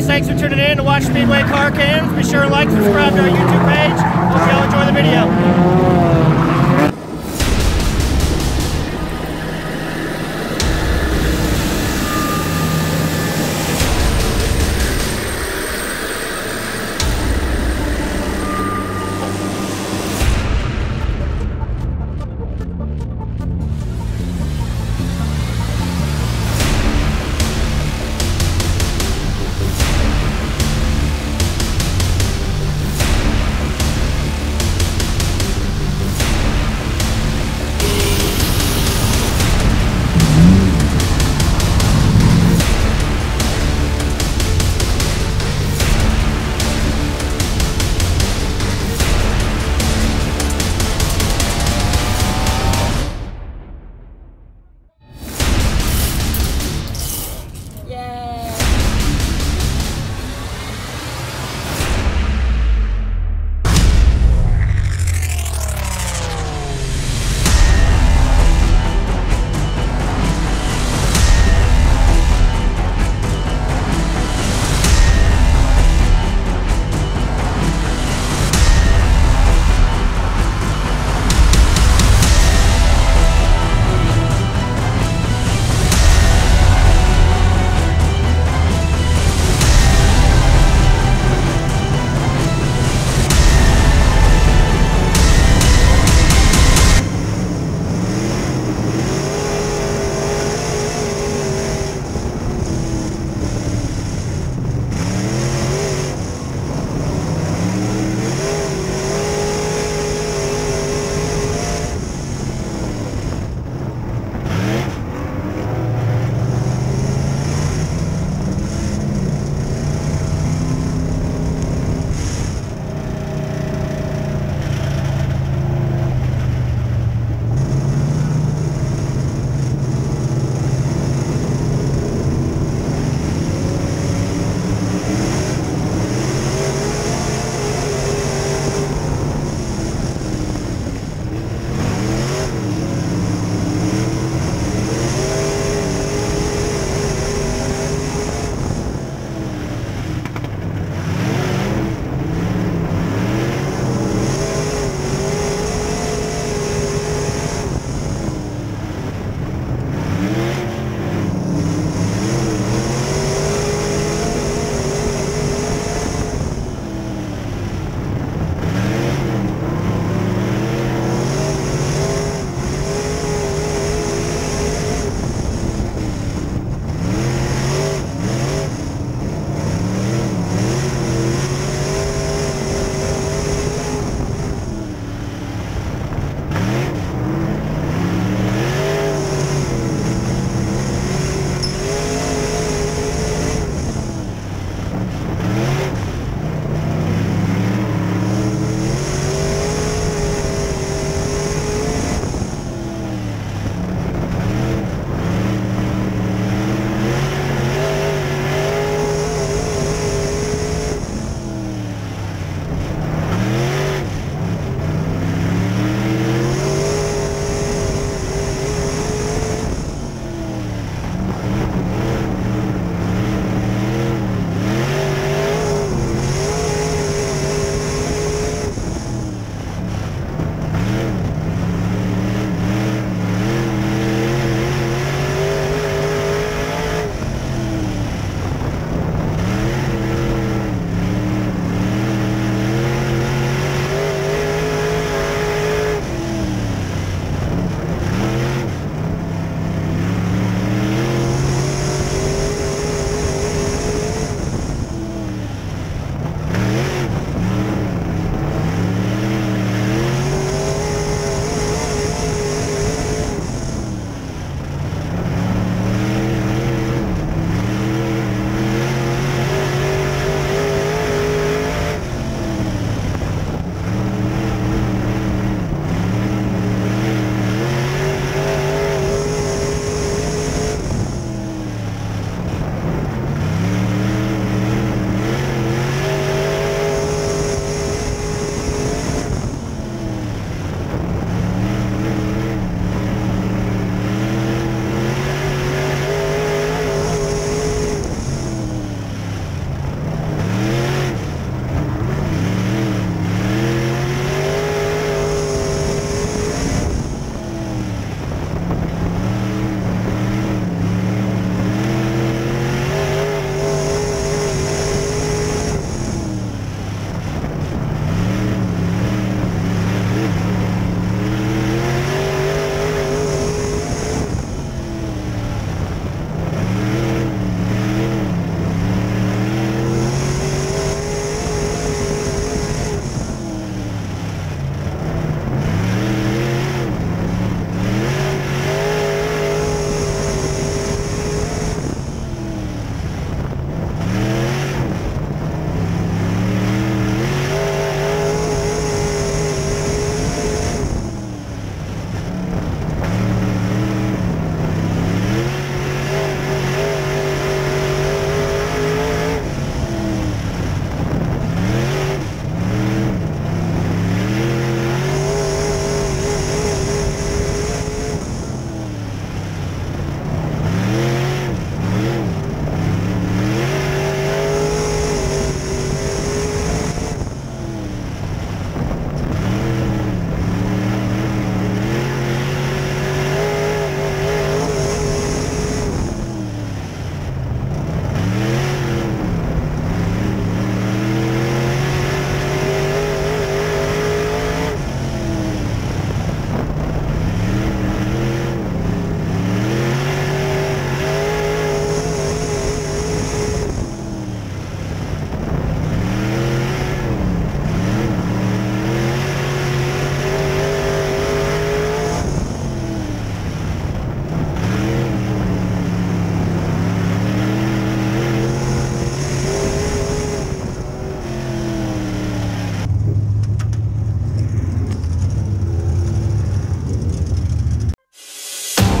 guys, thanks for tuning in to watch Speedway Car Cams. Be sure to like, subscribe to our YouTube page. Hope y'all enjoy the video.